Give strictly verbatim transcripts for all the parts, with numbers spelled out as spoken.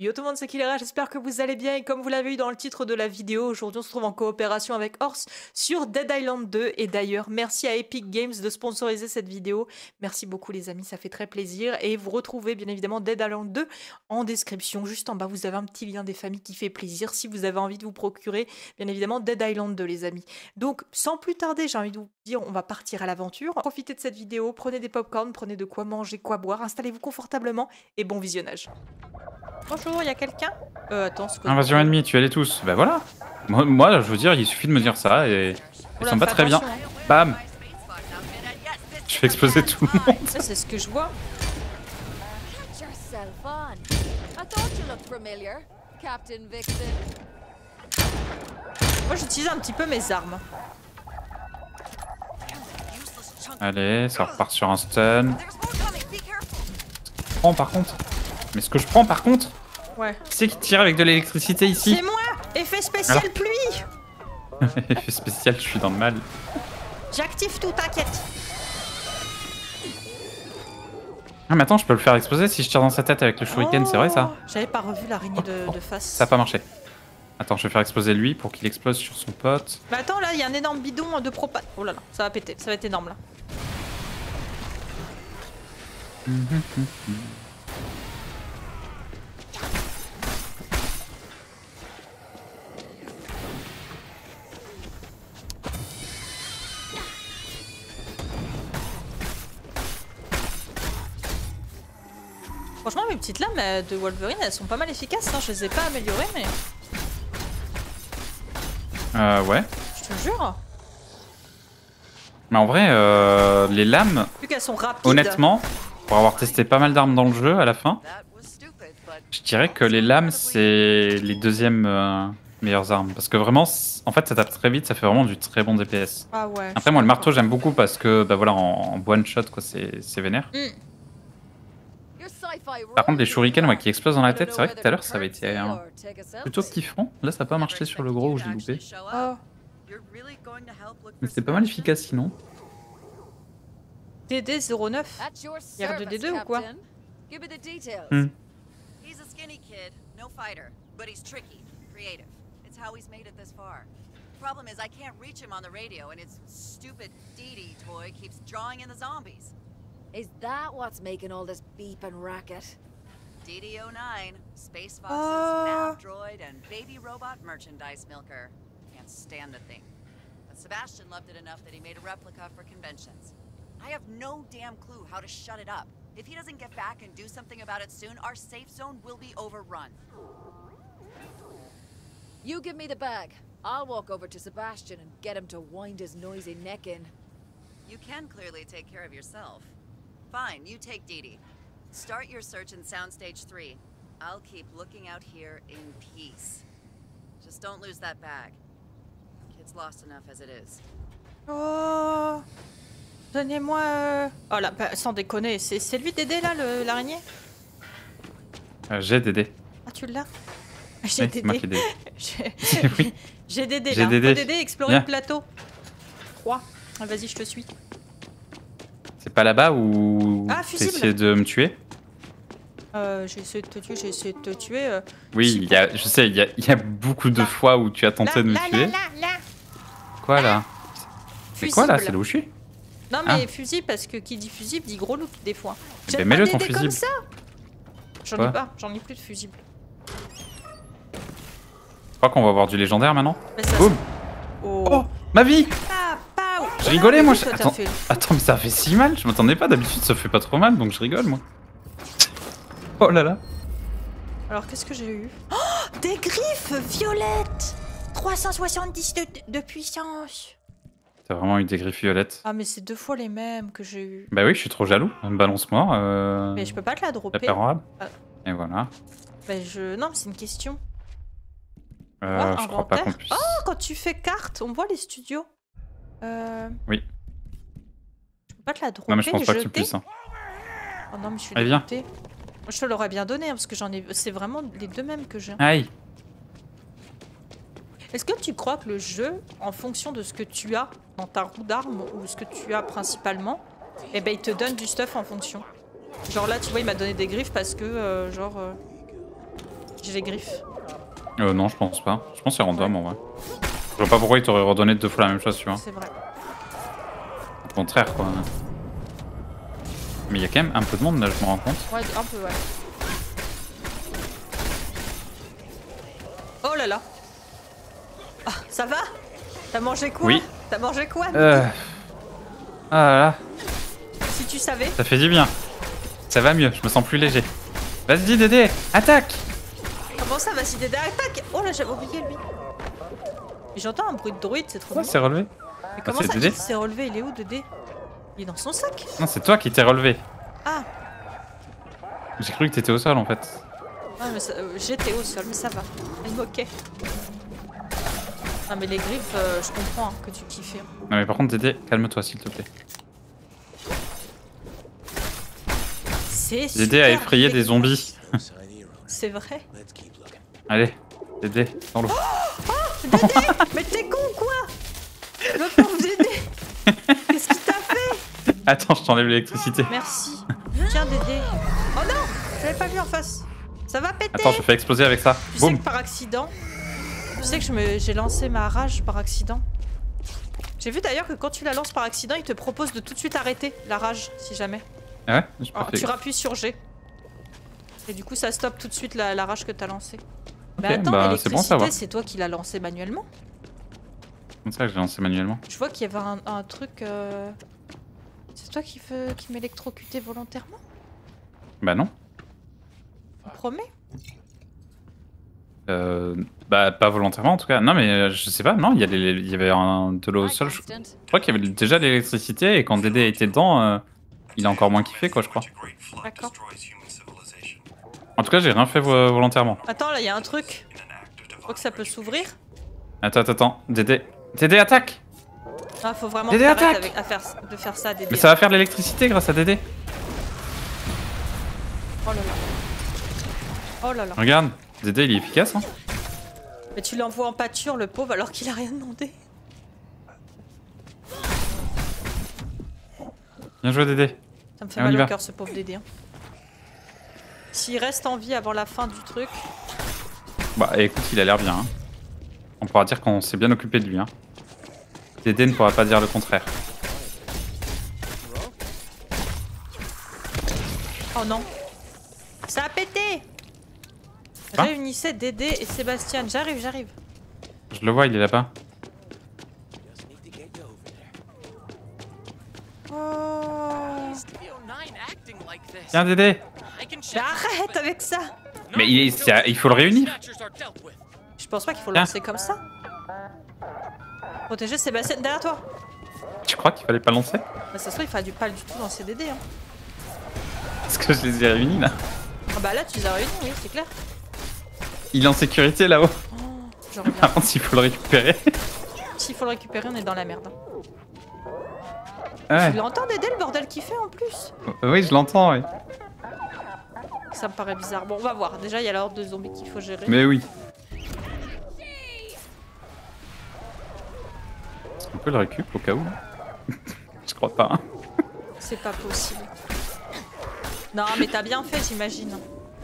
Yo tout le monde, c'est Kilera, j'espère que vous allez bien et comme vous l'avez vu dans le titre de la vidéo, aujourd'hui on se trouve en coopération avec Ors sur Dead Island deux et d'ailleurs merci à Epic Games de sponsoriser cette vidéo, merci beaucoup les amis, ça fait très plaisir et vous retrouvez bien évidemment Dead Island deux en description, juste en bas vous avez un petit lien des familles qui fait plaisir si vous avez envie de vous procurer bien évidemment Dead Island deux les amis. Donc sans plus tarder, j'ai envie de vous dire on va partir à l'aventure, profitez de cette vidéo, prenez des popcorn, prenez de quoi manger, quoi boire, installez-vous confortablement et bon visionnage. Bonjour, il y a quelqu'un euh, attends, ce invasion ennemie, tu allais tous. Bah voilà. Moi, moi, je veux dire, il suffit de me dire ça et ils sont pas très bien. Bam. Je fais exploser tout le monde. Ça, c'est ce que je vois. Moi, j'utilise un petit peu mes armes. Allez, ça repart sur un stun. Prends par contre. Mais ce que je prends par contre, ouais. Qui c'est qui tire avec de l'électricité ici? C'est moi. Effet spécial alors. Pluie. Effet spécial, je suis dans le mal. J'active tout, t'inquiète. Ah mais attends, je peux le faire exploser si je tire dans sa tête avec le shuriken, oh, c'est vrai ça? J'avais pas revu l'araignée oh, de, oh, de face. Ça a pas marché. Attends, je vais faire exploser lui pour qu'il explose sur son pote. Mais attends, là, il y a un énorme bidon de propane. Oh là là, ça va péter, ça va être énorme là. Mmh, mmh, mmh. Franchement, mes petites lames de Wolverine, elles sont pas mal efficaces, hein. Je les ai pas améliorées, mais... Euh, ouais. Je te jure. Mais en vrai, euh, les lames... Vu qu'elles sont rapides. Honnêtement, pour avoir testé pas mal d'armes dans le jeu à la fin, je dirais que les lames, c'est les deuxièmes euh, meilleures armes. Parce que vraiment, en fait, ça tape très vite, ça fait vraiment du très bon D P S. Ah ouais. Après, moi, le marteau, j'aime beaucoup parce que, bah voilà, en, en one shot, quoi, c'est vénère. Mm. Par contre, les shurikens ouais, qui explosent dans la tête, c'est vrai que tout à l'heure ça avait été hein, plutôt kiffant. Là, ça n'a pas marché sur le gros où j'ai loupé. Oh. Mais c'est pas mal efficace sinon. D D zéro neuf. Il y a D D deux ou quoi hmm. Is that what's making all this beep and racket? D D zéro neuf, space foxes, nav droid, and baby robot merchandise milker. Can't stand the thing. But Sebastian loved it enough that he made a replica for conventions. I have no damn clue how to shut it up. If he doesn't get back and do something about it soon, our safe zone will be overrun. You give me the bag. I'll walk over to Sebastian and get him to wind his noisy neck in. You can clearly take care of yourself. Fine, you take D D. Start your search in Soundstage three. I'll keep looking out here in peace. Just don't lose that bag. Kid's lost enough as it is. Oh, donnez-moi. Euh... Oh là, bah, sans déconner, c'est lui D D là, l'araignée euh, J'ai D D. Ah, tu l'as J'ai D D. J'ai D D là. D D. D D, explorer le plateau. trois. Ah, vas-y, je te suis. C'est pas là-bas où ah, t'as essayé de me tuer euh, J'ai essayé de te tuer, j'ai essayé de te tuer. Euh, oui, il y a, je sais, il y a, il y a beaucoup de là. fois où tu as tenté là, de me là, tuer. Là, là, là. Quoi là? C'est quoi là? C'est là où je suis? Non mais hein? Fusible, parce que qui dit fusible dit gros loot des fois. J'ai ben, mets-le ton fusible comme ça. J'en ai pas, j'en ai plus de fusible. Je crois qu'on va avoir du légendaire maintenant. Boum oh. oh, ma vie ah. Je rigolais moi, je... Attends, attends mais ça fait si mal, je m'attendais pas, d'habitude ça fait pas trop mal donc je rigole moi. Oh là là. Alors qu'est-ce que j'ai eu? Oh, des griffes violettes. Trois cent soixante-dix de, de puissance. T'as vraiment eu des griffes violettes? Ah mais c'est deux fois les mêmes que j'ai eu. Bah oui je suis trop jaloux, un balance mort euh... Mais je peux pas te la dropper ah. Et voilà. Bah je... non c'est une question euh, oh, je crois pas qu'on puisse. Oh quand tu fais carte on voit les studios. Euh... Oui. Je peux pas te la dropper. Non mais je pense pas que tu puisses. Hein. Oh non mais je suis dégoûtée. Je te l'aurais bien donné hein, parce que j'en ai. C'est vraiment les deux mêmes que j'ai. Aïe. Est-ce que tu crois que le jeu, en fonction de ce que tu as dans ta roue d'armes ou ce que tu as principalement, eh ben il te donne du stuff en fonction. Genre là tu vois il m'a donné des griffes parce que euh, genre. Euh... J'ai les griffes. Euh, non, je pense pas. Je pense que c'est random en vrai. Je vois pas pourquoi il t'aurait redonné deux fois la même chose, tu vois. C'est vrai. Au contraire, quoi. Mais il y a quand même un peu de monde là, je me rends compte. Ouais, un peu, ouais. Oh là là. Ah, ça va? T'as mangé quoi? Oui. T'as mangé quoi? Euh. Ah là là. Si tu savais. Ça fait du bien. Ça va mieux, je me sens plus léger. Vas-y, Dédé, attaque! Comment ça, vas-y, Dédé, attaque? Oh là, j'avais oublié lui. J'entends un bruit de druide, c'est trop. Ça, c'est relevé. Mais comment ça, il s'est relevé? Il est où, Dédé? Il est dans son sac? Non, c'est toi qui t'es relevé. Ah. J'ai cru que t'étais au sol en fait. Ah, mais euh, j'étais au sol, mais ça va. Elle moquait. Ah, mais les griffes, euh, je comprends hein, que tu kiffes. Hein. Non, mais par contre, Dédé, calme-toi s'il te plaît. C'est super. Dédé a effrayé des zombies. C'est vrai. Allez, Dédé, dans l'eau. Oh, oh Dédé, mais t'es con ou quoi? Le pauvre Dédé. Qu'est-ce qu'il t'a fait? Attends, je t'enlève l'électricité. Merci. Tiens, Dédé. Oh non, je l'avais pas vu en face. Ça va péter. Attends, je fais exploser avec ça. Tu Boum. sais que par accident, tu sais que j'ai me... lancé ma rage par accident. J'ai vu d'ailleurs que quand tu la lances par accident, il te propose de tout de suite arrêter la rage, si jamais. Ah ouais, j'ai pas fait... Tu rappuies sur G. Et du coup, ça stoppe tout de suite la, la rage que t'as lancée. Okay, mais attends, bah, l'électricité, bon, c'est toi qui l'as lancée manuellement. C'est ça que j'ai lancé manuellement. Je vois qu'il y avait un, un truc... Euh... C'est toi qui, veux, qui m'électrocutais volontairement? Bah non. Tu promets? Euh... Bah pas volontairement en tout cas. Non mais je sais pas, non, il y, les, il y avait un, de l'eau au sol. Je, je crois qu'il y avait déjà l'électricité et quand Dédé était dedans, euh, il a encore moins kiffé quoi je crois. D'accord. En tout cas j'ai rien fait volontairement. Attends là, il y a un truc. Je crois que ça peut s'ouvrir. Attends, attends, attends, Dédé, Dédé attaque! Ah, faut vraiment Dédé attaque avec, à faire, de faire ça, Dédé. Mais ça va faire de l'électricité grâce à Dédé. Oh là là. Oh là là. Regarde, Dédé il est efficace hein. Mais tu l'envoies en pâture le pauvre alors qu'il a rien demandé. Bien joué Dédé. Ça me fait Et mal au cœur ce pauvre Dédé. Hein. S'il reste en vie avant la fin du truc... Bah écoute, il a l'air bien hein. On pourra dire qu'on s'est bien occupé de lui. Hein. Dédé ne pourra pas dire le contraire. Oh non. Ça a pété hein? Réunissez Dédé et Sébastien. J'arrive, j'arrive. Je le vois, il est là-bas. Oh. Tiens Dédé. Mais arrête avec ça. Mais il, est, il faut le réunir. Je pense pas qu'il faut le lancer ah. comme ça. Protéger Sébastien derrière toi. Tu crois qu'il fallait pas lancer? Bah ça se trouve il fallait pas du tout lancer Dédé hein. Est-ce que je les ai réunis là? Ah bah là tu les as réunis oui c'est clair. Il est en sécurité là-haut oh, Par contre s'il faut le récupérer. S'il faut le récupérer on est dans la merde. Ouais. Tu l'entends Dédé le bordel qu'il fait en plus? Oui je l'entends oui. Ça me paraît bizarre. Bon on va voir. Déjà il y a la horde de zombies qu'il faut gérer. Mais oui. On peut le récup au cas où. Je crois pas. Hein. C'est pas possible. Non mais t'as bien fait j'imagine.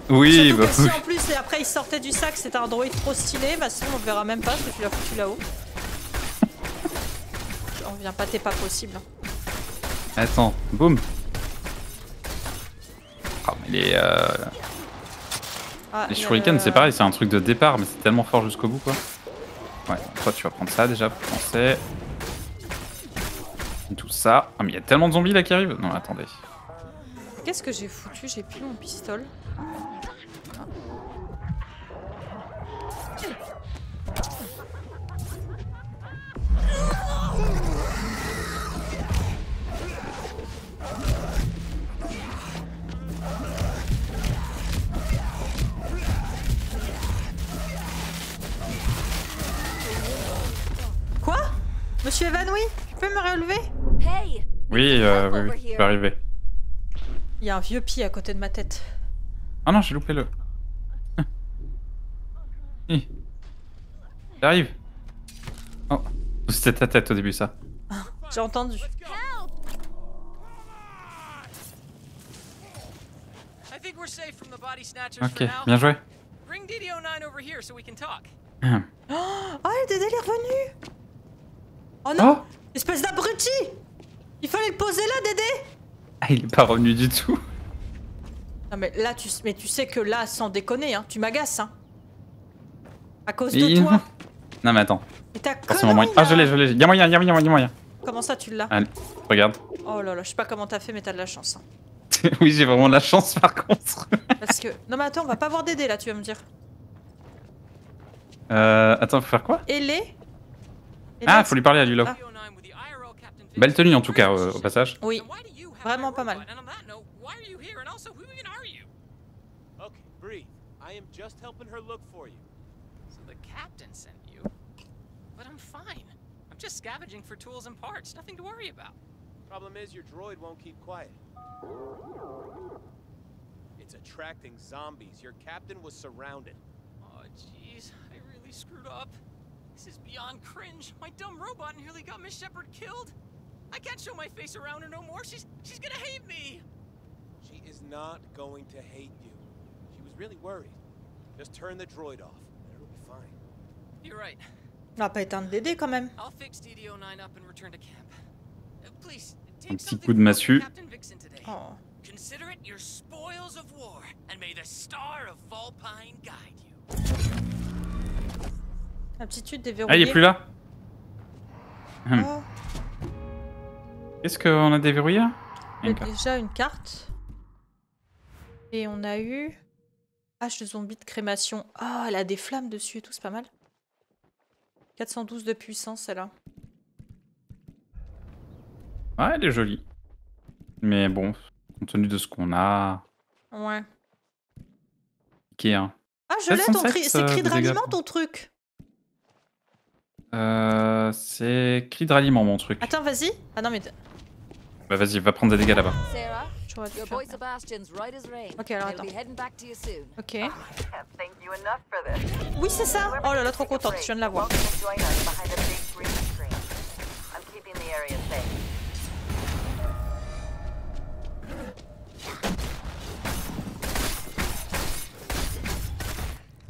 Oui bah. Si en plus et après il sortait du sac c'était un droïde trop stylé, bah sinon on verra même pas parce que tu l'as foutu là-haut. J'en reviens pas, t'es pas possible. Attends, boum. Oh mais les euh... ah, les shurikens euh... c'est pareil, c'est un truc de départ mais c'est tellement fort jusqu'au bout quoi. Ouais, toi tu vas prendre ça déjà pour penser. Tout ça. Ah, oh, mais il y a tellement de zombies là qui arrivent. Non, attendez. Qu'est-ce que j'ai foutu? J'ai plus mon pistolet. Ah. Quoi? Je me suis évanouie? Tu peux me relever? Oui, euh, oui, oui, je vais arriver. Il y a un vieux pied à côté de ma tête. Ah non, j'ai loupé le... J'arrive. Oh, c'était ta tête au début, ça. J'ai entendu. Ok, bien joué. over here so we can talk. Oh, Dédé est revenu. Oh non, oh. Espèce d'abruti. Il fallait le poser là, Dédé. Ah, il est pas revenu du tout. Non mais là, tu, mais tu sais que là, sans déconner, hein, tu m'agaces, hein. À cause de il... toi. Non mais attends. Mais t'as connerie, là. Ah, je l'ai, je l'ai. Y'a moyen, y'a moyen, y'a moyen. Comment ça, tu l'as? Allez, regarde. Oh là là, je sais pas comment t'as fait, mais t'as de la chance. Hein. Oui, j'ai vraiment de la chance, par contre. Parce que... Non mais attends, on va pas voir Dédé, là, tu vas me dire. Euh... Attends, faut faire quoi? Ailé. Ah, faut lui parler à lui, là. Ah. Belle tenue, en tout cas, euh, au passage. Oui, vraiment pas mal. Just scavenging for tools and parts, nothing to worry about. Problem is your droid won't keep quiet. It's attracting zombies. Your captain was surrounded. Oh jeez, I really screwed up. This is beyond cringe. My dumb robot nearly got Miss Shepard killed. I can't show my face around her no more. She's she's gonna hate me. She is not going to hate you. She was really worried. Just turn the droid off. It'll be fine. You're right. On va pas éteindre Dédé quand même. Un petit coup de massue. Oh. Aptitude déverrouillée. Ah, il est plus là. Oh. Qu'est-ce qu'on a déverrouillé? On a déjà une carte. Et on a eu... Hache de zombie de crémation. Ah, oh, elle a des flammes dessus et tout, c'est pas mal. quatre cent douze de puissance, celle-là. Ouais, elle est jolie. Mais bon, compte tenu de ce qu'on a... Ouais. Ok, hein. Ah, je l'ai, ton cri... C'est cri de ralliement, ton truc? Euh... C'est cri de ralliement, mon truc. Attends, vas-y. Ah non, mais... Bah vas-y, va prendre des dégâts là-bas. Ok, alors attends. Ok. Oui, c'est ça. Oh là là, trop contente, je viens de la voir.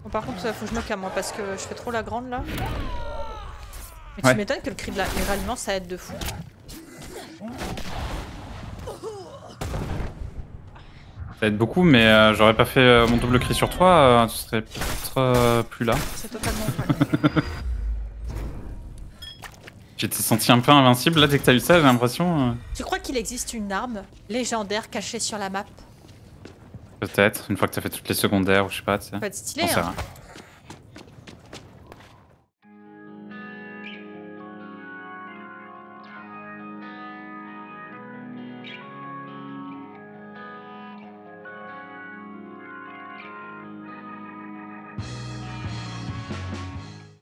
Bon, par contre, ça faut que je me calme, moi, parce que je fais trop la grande là. Mais tu ouais. m'étonnes que le cri de la ralliement, ça aide de fou. Ça aide beaucoup, mais euh, j'aurais pas fait euh, mon double cri sur toi, euh, tu serais peut-être euh, plus là. C'est totalement vrai. J'étais senti un peu invincible, là dès que t'as eu ça, j'ai l'impression... Euh... Tu crois qu'il existe une arme légendaire cachée sur la map? Peut-être, une fois que t'as fait toutes les secondaires ou je sais pas, tu sais. Pas de stylé, hein.